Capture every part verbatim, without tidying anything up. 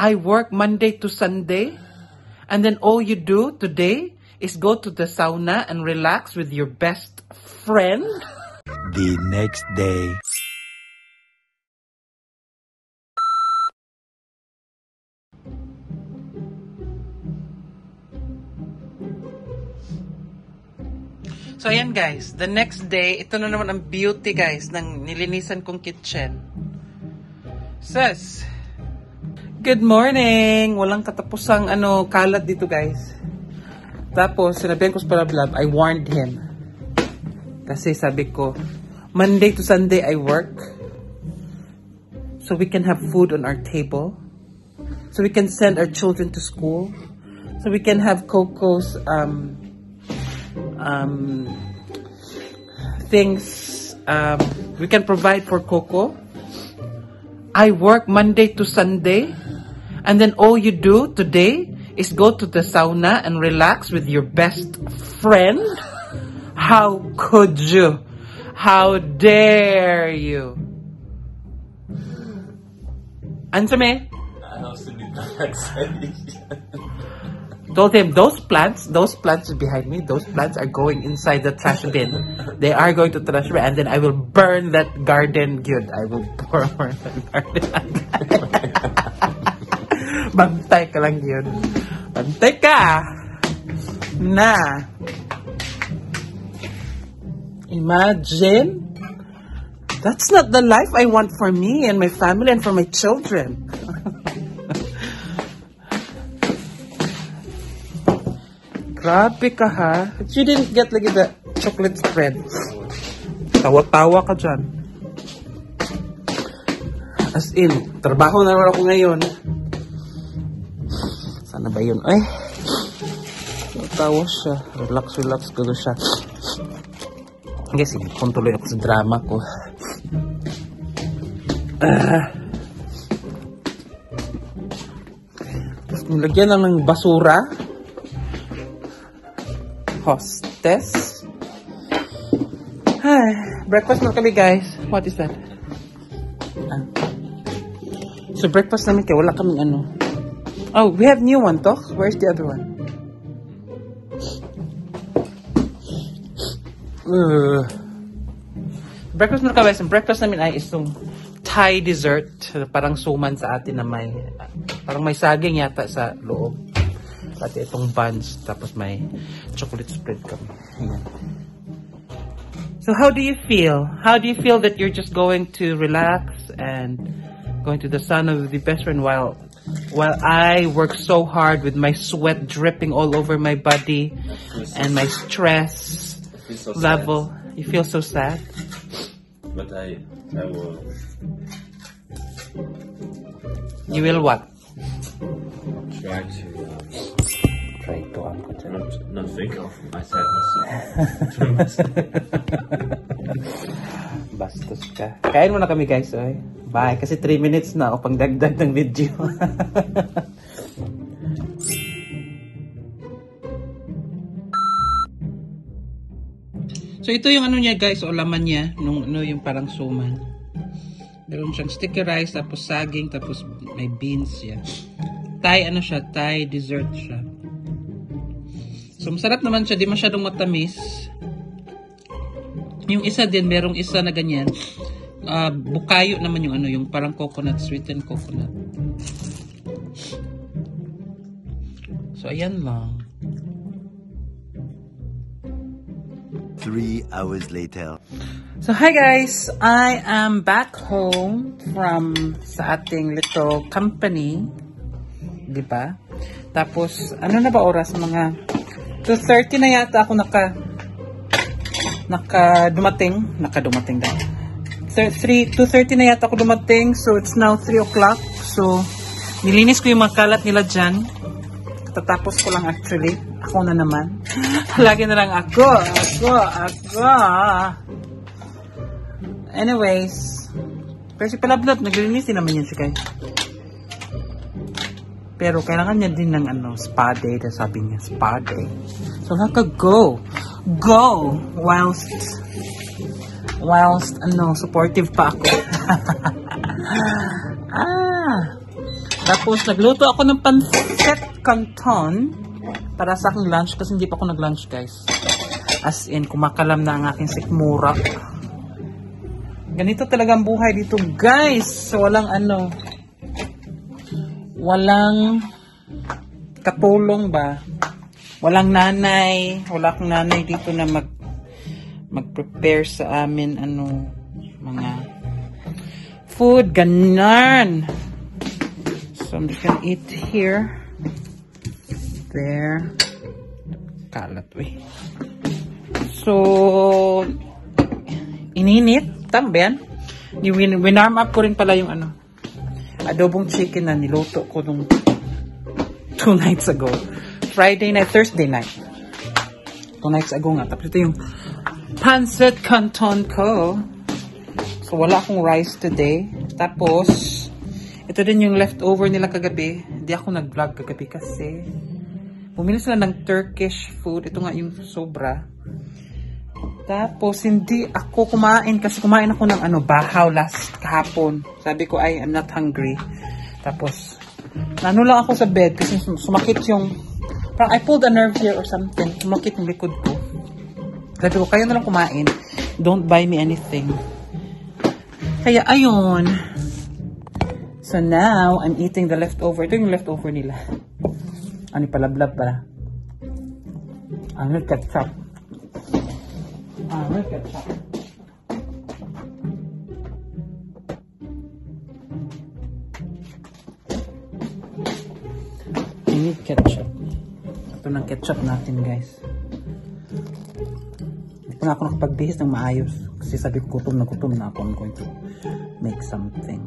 I work Monday to Sunday, and then all you do today is go to the sauna and relax with your best friend. The next day. So, ayan guys, the next day, ito na naman ang beauty guys ng nilinisan kong kitchen. Sus! Good morning! Walang katapusang ano, kalat dito guys. Tapos, sinabihan ko sa Palablab, I warned him. Kasi sabi ko, Monday to Sunday I work. So we can have food on our table. So we can send our children to school. So we can have Coco's um, Um, things um, we can provide for Coco. I work Monday to Sunday, and then all you do today is go to the sauna and relax with your best friend. How could you? How dare you? Answer me. Told him, those plants, those plants behind me, those plants are going inside the trash bin. They are going to trash bin, and then I will burn that garden good. I will pour burn that garden. Bantay ka lang yun. Bantay ka! Na! Imagine! That's not the life I want for me and my family and for my children. Grabe ka ha. But you didn't get like the chocolate spread. Tawa-tawa ka dyan. As in, trabaho na naman ako ngayon. Sana ba yun? Ay! Tawa siya. Relax, relax. Gano siya. Okay, sige. Kontuloy ako sa drama ko. Uh, nilagyan lang ng basura. Hostess. Hi. Breakfast na kami guys. What is that? Ah. So breakfast namin kaya wala kaming ano. Oh, we have new one to. Where's the other one? Uh. Breakfast na kami. Breakfast namin ay isang Thai dessert. Parang suman sa atin na may parang may saging yata sa loob. Pati itong buns, tapos may chocolate spread kami. Ayan. So how do you feel? How do you feel that you're just going to relax and going to the sauna with the best friend while while I work so hard with my sweat dripping all over my body and my stress so level? Sad. You feel so sad? But I, I will. You will what? Try to. Try to not, not think of my sadness. Bastos ka. Kain muna kami guys. Oy. Bye. Kasi three minutes na o pangdagdag ng video. So ito yung ano niya guys. Olaman niya. Nung, no, yung parang suman. Meron siyang sticky rice. Tapos saging. Tapos may beans yan. Thai ano siya, Thai dessert siya. So masarap naman siya, di masyadong matamis. Yung isa din, merong isa na ganyan. Uh, bukayo naman yung ano, yung parang coconut, sweetened coconut. So ayan lang. Three hours later. So hi guys, I am back home from sa ating little company. Diba? Tapos, ano na ba oras? Mga two thirty na yata ako naka naka dumating. Naka dumating daw. two thirty na yata ako dumating. So, it's now three o'clock. So, nilinis ko yung mga kalat nila dyan. Tatapos ko lang actually. Ako na naman. Lagi na lang ako. Ako. Ako. Anyways. Pero si Palablab, naglilinis din naman yun si Kai. Pero kailangan niya din ng ano, spa day. Tapos sabi niya, spa day. So, naka-go. Go! Whilst, whilst, ano, supportive pa ako. Ah! Tapos nagluto ako ng pancit canton para sa aking lunch kasi hindi pa ako nag-lunch, guys. As in, kumakalam na ang aking sikmura. Ganito talagang buhay dito, guys. So, walang ano, walang katulong ba? Walang nanay, wala akong nanay dito na mag mag-prepare sa amin ano mga food ganon. So I'm just gonna eat here, there, kalat we. So ininit también. Win winarm up ko rin pala yung ano adobong chicken na niluto ko nung two nights ago. Friday night, Thursday night. Two nights ago nga. Tapos ito yung pancit canton ko. So, wala akong rice today. Tapos, ito din yung leftover nila kagabi. Hindi ako nag-vlog kagabi kasi bumili sila ng Turkish food. Ito nga yung sobra. Tapos, hindi ako kumain kasi kumain ako ng ano, bahaw last kahapon. Sabi ko, ay, I'm not hungry. Tapos, nanula ako sa bed kasi sumakit yung I pulled a nerve here or something. Tumakit yung likod ko. Sabi ko, kayo na lang kumain. Don't buy me anything. Kaya, ayun. So now, I'm eating the leftover. Ito yung leftover nila. Ano pala, blablab pala. Ano ketchup. Ano ketchup. I need ketchup. Ito ng ketchup natin, guys. Hindi pa na ako nakapagbihis ng maayos. Kasi sabi ko, gutom na gutom na ako. I'm going to make something.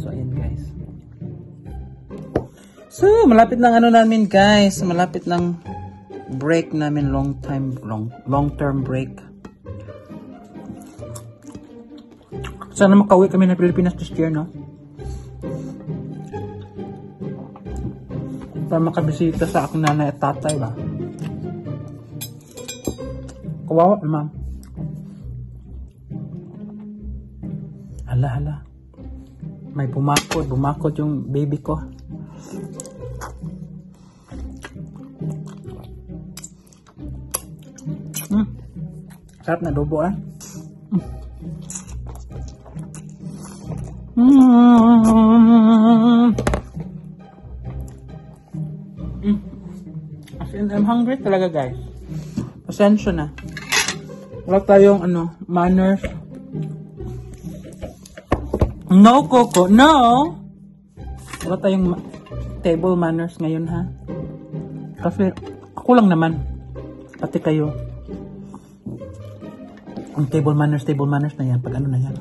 So, ayan, guys. So, malapit ng ano namin, guys. Malapit ng break namin. Long time, long, long-term break. Sana makauwi kami ng Pilipinas this year, no? Para makabisita sa aking nanay at tatay, ba? Kawawa, ma'am. Hala, hala. May bumakod, bumakod yung baby ko. Mm. Sarap na adobo, eh. Mm. Mm. As in, I'm hungry talaga, guys. Pasensya na. Wala tayong, ano, manners. No, Coco. No! Wala tayong ma table manners ngayon, ha? Kasi, ako lang naman. Pati kayo. Ang table manners, table manners na yan. Pag ano na yan.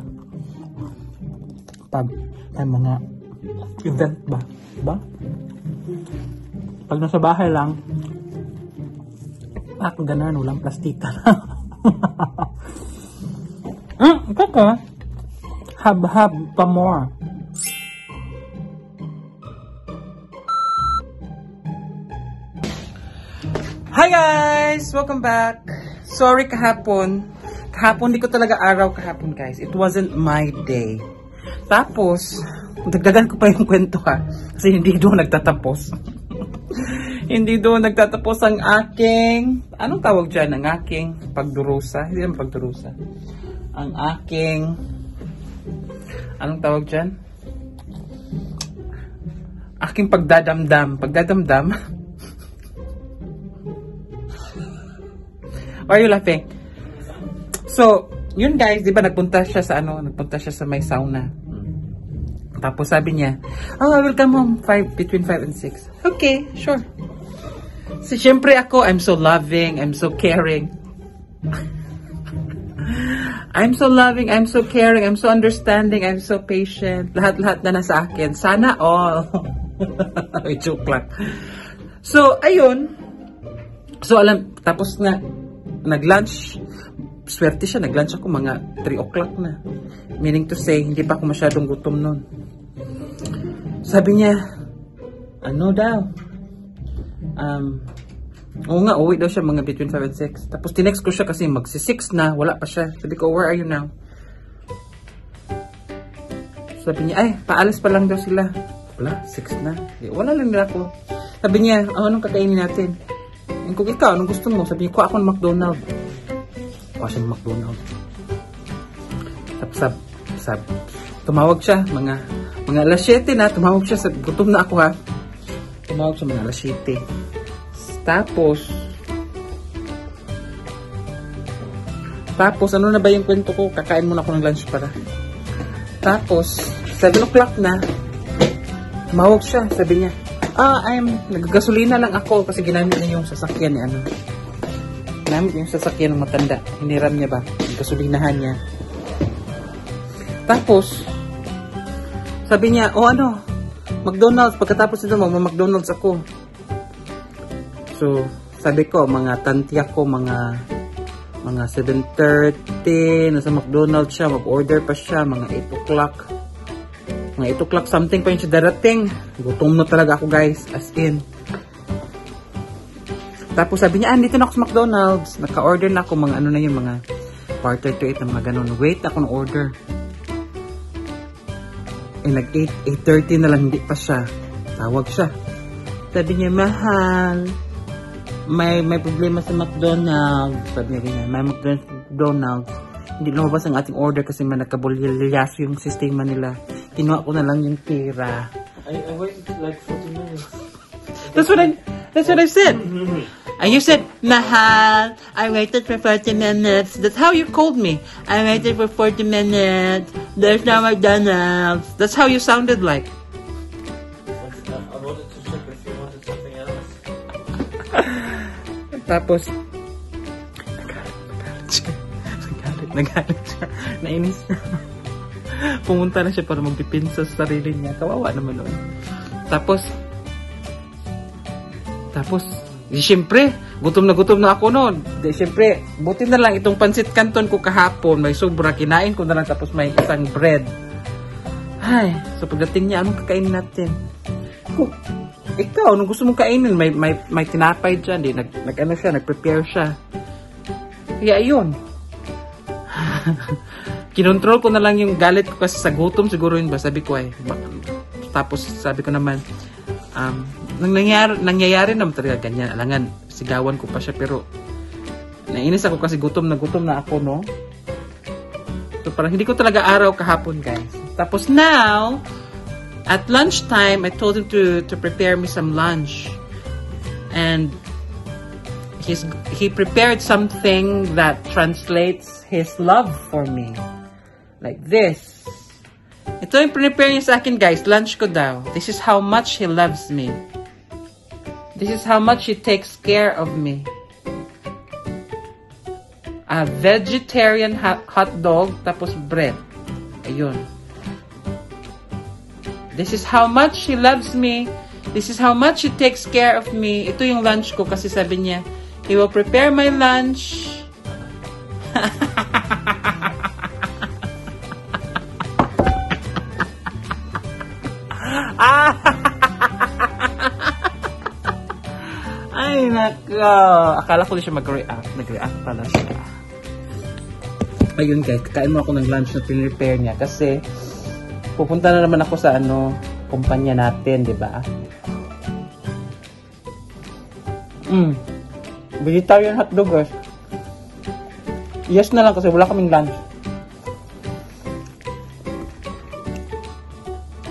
Pag ay mga event ba? Diba? Pag nasa bahay lang, ako ah, ganun, walang plastika. Mm, kaka, hab-hab pa more. Hi guys! Welcome back! Sorry kahapon. Kahapon, di ko talaga araw kahapon, guys. It wasn't my day. Tapos, dagdagan ko pa yung kwento, ha. Kasi hindi doon nagtatapos. Hindi doon nagtatapos ang aking, anong tawag dyan? Ang aking pagdurusa. Hindi naman pagdurusa. Ang aking, anong tawag dyan? Aking pagdadamdam. Pagdadamdam. Why are you laughing? So, yun guys, di ba nagpunta siya sa ano, nagpunta siya sa may sauna. Tapos sabi niya, oh, I will come home five, between five and six. Okay, sure. So, syempre ako, I'm so loving, I'm so caring. I'm so loving, I'm so caring, I'm so understanding, I'm so patient. Lahat-lahat na nasa akin. Sana all. May joke lang. So, ayun. So, alam, tapos na, nag-lunch. Swerte siya, nag-lunch ako mga three o'clock na. Meaning to say, hindi pa ako masyadong gutom nun. Sabi niya, ano daw? Um, Oo nga, uwi daw siya mga between five and six. Tapos tinext ko siya kasi magsi six na, wala pa siya. Sabi ko, where are you now? Sabi niya, ay, paalis pa lang daw sila. Wala, six na. Wala lang nila ako. Sabi niya, oh, anong kakainin natin? Yung kung ikaw, anong gusto mo? Sabi niya, kuha ako ng McDonald's. Kuha siya ng McDonald's. Sab, sab. Tumawag siya, mga, mga alas siyete na. Tumawag siya, sab, gutom na ako ha. Tumawag siya mga alas siyete. Tapos, tapos, ano na ba yung kwento ko? Kakain muna ako ng lunch para. Tapos, seven o'clock na, tumawag siya, sabi niya, ah, I'm, naggasolina lang ako kasi ginamit niya yung sasakyan ni ano. Ginamit yung sasakyan ng matanda. Hiniram niya ba? Naggasolinahan niya. Tapos, sabi niya, oh ano, McDonald's, pagkatapos nito, mag-McDonald's ako. So, sabi ko, mga tantiyak ko, mga, mga seven thirty, nasa McDonald's siya, mag-order pa siya, mga eight o'clock. Mga eight o'clock something pa yun siya darating. Gutom na talaga ako guys, as in. Tapos sabi niya, ah, dito na ako sa McDonald's. Naka-order na ako, mga ano na yun, mga quarter to eight, mga ganun. Wait ako ng order. Eh, nag-eight, eight thirty na lang, hindi pa siya. Tawag siya. Sabi niya, mahal, may, may problema sa McDonald's. Sabi niya, may McDonald's. Hindi lumabas ang ating order kasi may nakabulilyaso yung sistema nila. Kinuha ko na lang yung pera. I, I waited like forty minutes. That's what I, that's what I said. And you said, mahal, I waited for forty minutes. That's how you called me. I waited for forty minutes. There's no McDonald's. That's how you sounded like. I wanted to check if you wanted something else. Tapos, nagalit siya. Nagalit, nagalit siya. Nainis siya. Pumunta na siya para magpipinsa sa sarili niya. Kawawa naman noon. Tapos, tapos, siyempre, gutom na gutom na ako noon. Siyempre, buti na lang itong pancit canton ko kahapon. May sobra, kinain ko na lang tapos may isang bread. Ay, so pagdating niya, anong kakainin natin? Kung, ikaw, anong gusto mong kainin? May, may, may tinapay dyan. Di, nag, nag, ano siya, nag-prepare siya. Kaya yun. Kinontrol ko na lang yung galit ko kasi sa gutom siguro yun ba? Sabi ko ay, tapos sabi ko naman, um, nang nangyari, nangyayari naman talaga ganyan, alangan, sigawan ko pa siya pero nainis ako kasi gutom na gutom na ako, no? So parang hindi ko talaga araw kahapon, guys. Tapos now, at lunchtime, I told him to, to prepare me some lunch. And he's, he prepared something that translates his love for me. Like this. Ito yung prepare niya sa akin, guys. Lunch ko daw. This is how much he loves me. This is how much he takes care of me. A vegetarian hot dog, tapos bread. Ayun. This is how much he loves me. This is how much he takes care of me. Ito yung lunch ko kasi sabi niya, he will prepare my lunch. Ay, nako. Akala ko din siya mag-react. Nag-react pala siya. Ayun guys, kakain mo ako ng lunch na pinrepare niya kasi pupunta na naman ako sa ano, kumpanya natin, di ba? Mm. Vegetarian hotdog, guys. Yes na lang kasi wala kaming lunch.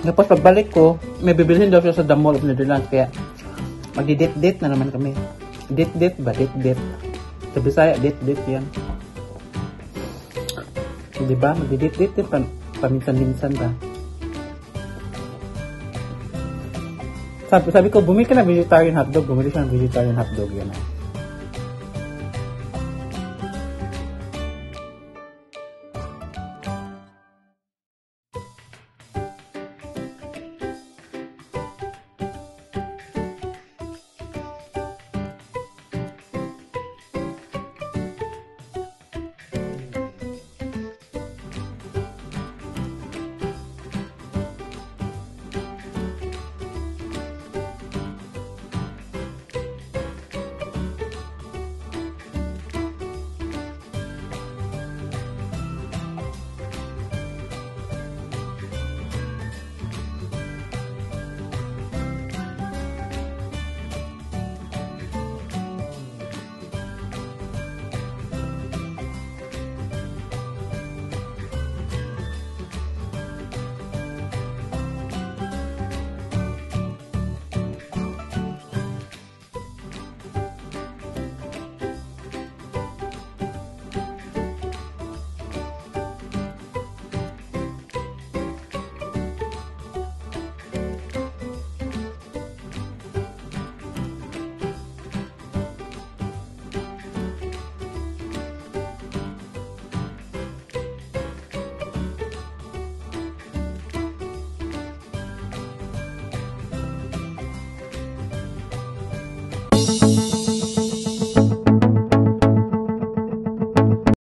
Tapos pagbalik ko, may bibilhin daw siya sa The Mall of Netherlands kaya magdi-date-date na naman kami. Date-date ba? Date-date. Sa Bisaya, date-date yan. Diba? Magdi-date-date din. Pam paminsan-minsan ba? Sabi, sabi ko, bumili ka na vegetarian hotdog. Bumili siya ng vegetarian hotdog. Yan na.